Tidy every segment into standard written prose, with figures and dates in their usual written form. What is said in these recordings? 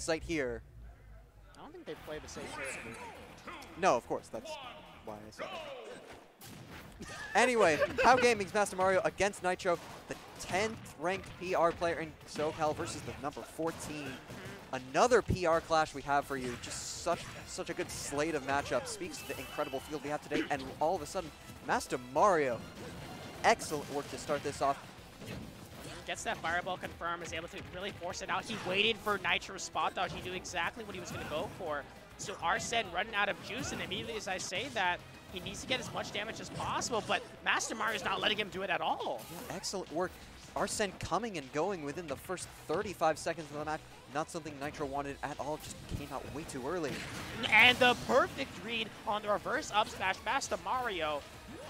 site here. I don't think they play the same server. No, of course. That's why I said it. Anyway, Pow Gaming's Mastamario against Nitro, the 10th ranked PR player in SoCal versus the number 14. Another PR clash we have for you. Just such a good slate of matchups. Speaks to the incredible field we have today. And all of a sudden, Mastamario, excellent work to start this off. Gets that fireball confirmed, is able to really force it out. He waited for Nitro's spot dodge. He knew exactly what he was going to go for. So Arsene running out of juice, and immediately as I say that, he needs to get as much damage as possible, but Mastamario's not letting him do it at all. Yeah, excellent work. Arsene coming and going within the first 35 seconds of the match. Not something Nitro wanted at all, just came out way too early. And the perfect read on the reverse up smash. Mastamario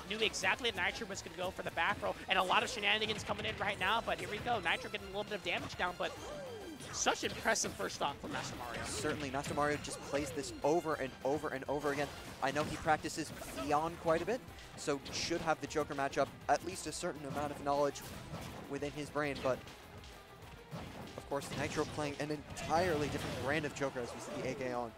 knew exactly that Nitro was going to go for the back row, and a lot of shenanigans coming in right now, but here we go. Nitro getting a little bit of damage down, but such impressive first stock from Mastamario. Certainly, Mastamario just plays this over and over and over again. I know he practices Beyond quite a bit, so should have the Joker matchup at least a certain amount of knowledge within his brain, but of course, Nitro playing an entirely different brand of Joker, as we see the AK on,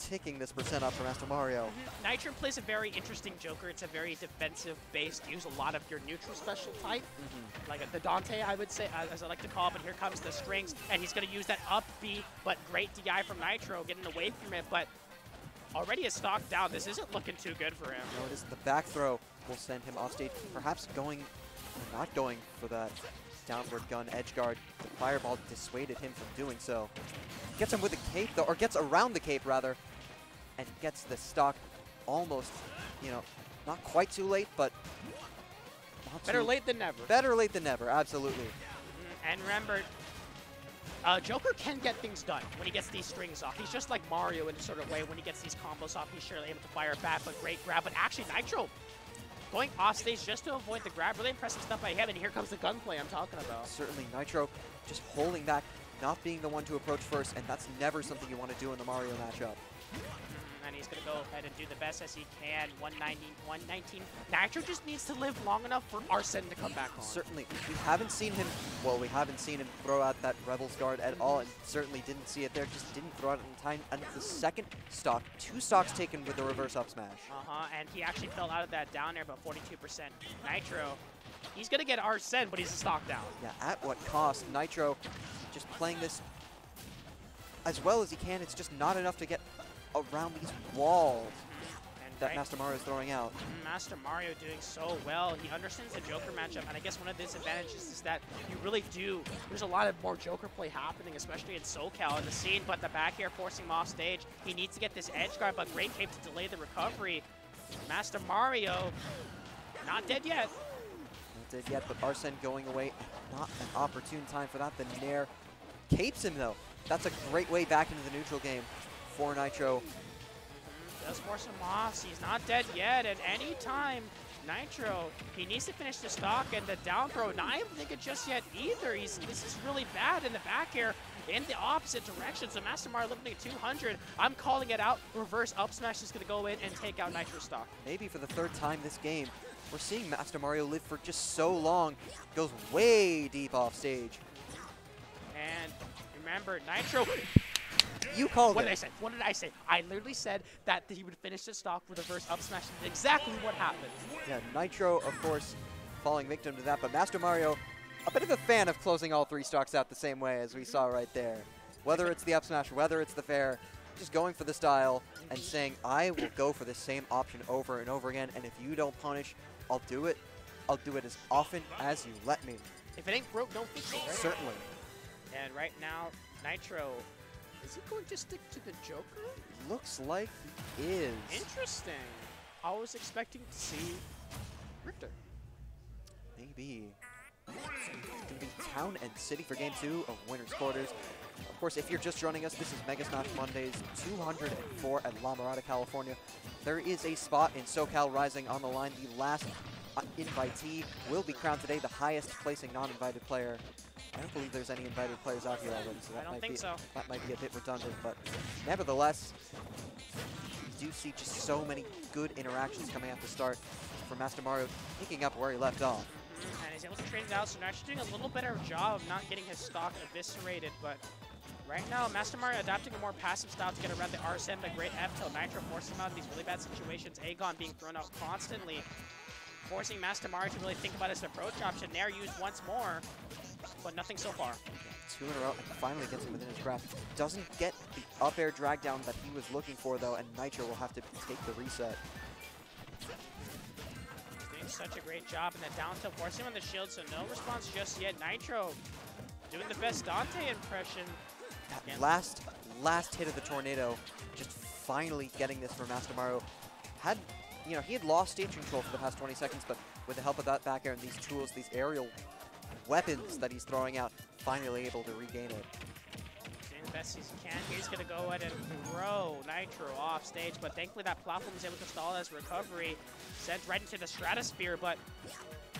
ticking this percent up for Mastamario. Nitro plays a very interesting Joker. It's a very defensive-based, use a lot of your neutral special type, like the Dante, I would say, as I like to call it, but here comes the strings, and he's going to use that up B, but great DI from Nitro, getting away from it, but already a stock down. This isn't looking too good for him. No, it isn't. The back throw will send him off stage, perhaps going, not going for that downward gun edge guard. The fireball dissuaded him from doing so. Gets him with the cape, though, or gets around the cape, rather, and gets the stock almost, you know, not quite too late, but better late than never. Better late than never, absolutely. And remember, Joker can get things done when he gets these strings off. He's just like Mario in a sort of way. When he gets these combos off, he's surely able to fire back, but great grab. But actually, Nitro going off stage just to avoid the grab. Really impressive stuff by him, and here comes the gunplay I'm talking about. Certainly, Nitro just holding back, not being the one to approach first, and that's never something you want to do in the Mario matchup. And he's going to go ahead and do the best as he can. 119. Nitro just needs to live long enough for Arsene to come back on. Certainly. We haven't seen him throw out that Rebel's Guard at all, and certainly didn't see it there. Just didn't throw it in time. And the second stock, 2 stocks taken with the reverse up smash. And he actually fell out of that down air, but 42%. Nitro, he's going to get Arsene, but he's a stock down. Yeah, at what cost? Nitro just playing this as well as he can. It's just not enough to get around these walls that Mastamario is throwing out. Mastamario doing so well. He understands the Joker matchup, and I guess one of the disadvantages is that you really do, there's a lot of more Joker play happening, especially in SoCal in the scene, but the back air forcing him off stage. He needs to get this edge guard, but great cape to delay the recovery. Mastamario, not dead yet. Not dead yet, but Arsene going away. Not an opportune time for that. The Nair capes him, though. That's a great way back into the neutral game for Nitro. Does force him off. He's not dead yet, and any time Nitro, he needs to finish the stock, and the down throw, not even thinking just yet either. This is really bad in the back air in the opposite direction, so Mastamario looking at 200. I'm calling it out. Reverse up smash is going to go in and take out Nitro's stock. Maybe for the 3rd time this game, we're seeing Mastamario live for just so long. Goes way deep off stage. And remember, Nitro... You called it. What did I say? I literally said that he would finish the stock with a reverse up smash. That's exactly what happened. Yeah, Nitro, of course, falling victim to that, but Mastamario, a bit of a fan of closing all 3 stocks out the same way as we saw right there. Whether it's the up smash, whether it's the fair, just going for the style and saying, I will go for the same option over and over again, and if you don't punish, I'll do it. I'll do it as often as you let me. If it ain't broke, don't fix it, right? Certainly. And right now, Nitro... Is he going to stick to the Joker? Looks like he is. Interesting. I was expecting to see Richter. Maybe. It's going to be Town and City for Game 2 of Winner's Quarters. Of course, if you're just joining us, this is Mega Smash Mondays 204 at La Mirada, California. There is a spot in SoCal Rising on the line. The last invitee will be crowned today, the highest placing non-invited player. I don't believe there's any invited players out here already, so that might be a bit redundant, but nevertheless, you do see just so many good interactions coming at the start for Mastamario, picking up where he left off. And he's able to trade it out, so now he's doing a little better job of not getting his stock eviscerated, but Right now, Mastamario adopting a more passive style to get around the Arsene, the great F till Nitro forced him out of these really bad situations. Aegon being thrown out constantly, forcing Mastamario to really think about his approach option. Nair used once more, but nothing so far. Two in a row, and finally gets him within his grasp. Doesn't get the up air drag down that he was looking for, though, and Nitro will have to take the reset. Doing such a great job in the down tilt, forcing him on the shield, so no response just yet. Nitro doing the best Dante impression. That last hit of the tornado, just finally getting this for Mastamario. Had, you know, he had lost stage control for the past 20 seconds, but with the help of that back air and these tools, these aerial weapons that he's throwing out, finally able to regain it. Doing the best he can. He's going to go ahead and throw Nitro off stage, but thankfully that platform is able to stall his recovery. Sent right into the stratosphere, but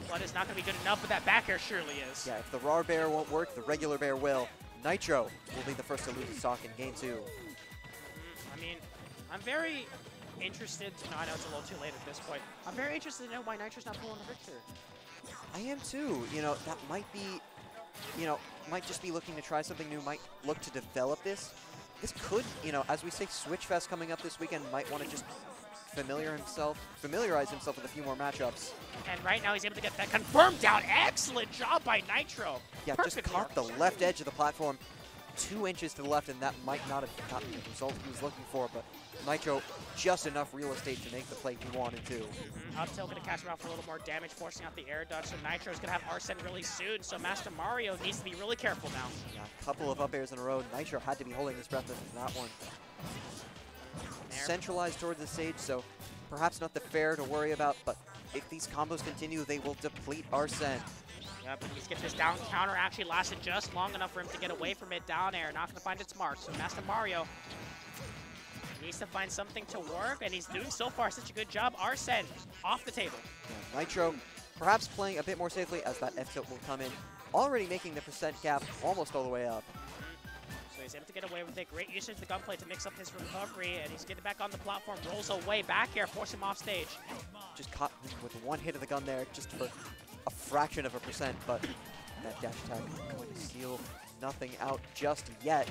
blood is not going to be good enough, but that back air surely is. Yeah, if the raw bear won't work, the regular bear will. Nitro will be the first to lose his stock in game 2. I mean, I'm very interested to know, I know it's a little too late at this point. I'm very interested to know why Nitro's not pulling the Richter. I am too. You know, that might be, you know, might just be looking to try something new, might look to develop this. This could, you know, as we say, Switch Fest coming up this weekend, might want to just familiarize himself with a few more matchups. And right now he's able to get that confirmed down. Excellent job by Nitro. Yeah, perfect. Just caught the left edge of the platform, 2 inches to the left, and that might not have gotten the result he was looking for, but Nitro just enough real estate to make the play he wanted to. Up tilt going to catch him out for a little more damage, forcing out the air dodge, so Nitro's going to have Arsene really soon, so Mastamario needs to be really careful now. Yeah, a couple of up airs in a row. Nitro had to be holding his breath in that one. Centralized towards the stage, so perhaps not the fair to worry about, but if these combos continue, they will deplete Arsene. Yeah, but he's got this down counter actually lasted just long enough for him to get away from it down air. Not going to find its mark, so Mastamario needs to find something to work, and he's doing so far such a good job. Arsene off the table. Yeah, Nitro perhaps playing a bit more safely as that F tilt will come in, already making the percent cap almost all the way up. He's able to get away with it. Great usage of the gunplay to mix up his recovery, and he's getting back on the platform. Rolls away back here, force him off stage. Just caught him with one hit of the gun there, just for a fraction of a percent, but that dash attack going to seal nothing out just yet.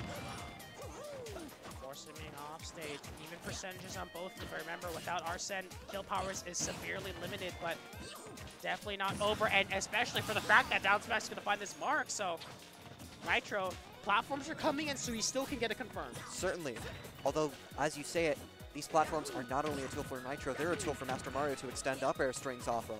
Forcing him off stage. Even percentages on both. Remember, without Arsene, kill powers is severely limited, but definitely not over, and especially for the fact that down smash is going to find this mark, so Nitro. Platforms are coming in, so he still can get it confirmed. Certainly. Although, as you say it, these platforms are not only a tool for Nitro, they're a tool for Mastamario to extend up air strings off of.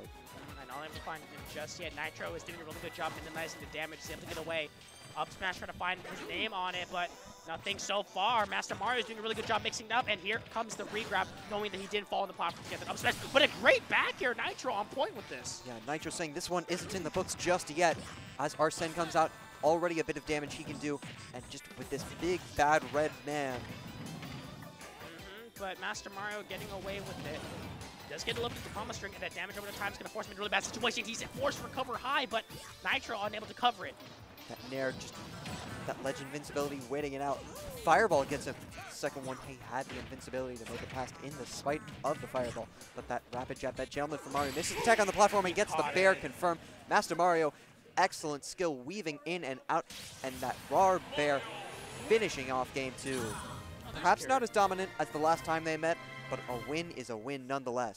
And all I'm finding just yet, Nitro is doing a really good job minimizing the damage. He's able to get away. Up smash trying to find his name on it, but nothing so far. Mastamario is doing a really good job mixing it up, and here comes the regrab, knowing that he didn't fall on the platform to get that up smash. But a great back air, Nitro on point with this. Yeah, Nitro saying this one isn't in the books just yet. As Arsene comes out, already a bit of damage he can do, and just with this big, bad red man. But Mastamario getting away with it. Does get a little bit of the combo string, and that damage over time is going to force him into a really bad situation. He's forced to recover high, but Nitro unable to cover it. That Nair, just that ledge invincibility, waiting it out. Fireball gets him. Second one, he had the invincibility to make it past in the spite of the fireball. But that rapid jab, that gentleman from Mario misses the attack on the platform and gets the bear confirmed. Mastamario, excellent skill weaving in and out, and that raw bear finishing off game 2. Perhaps not as dominant as the last time they met, but a win is a win nonetheless.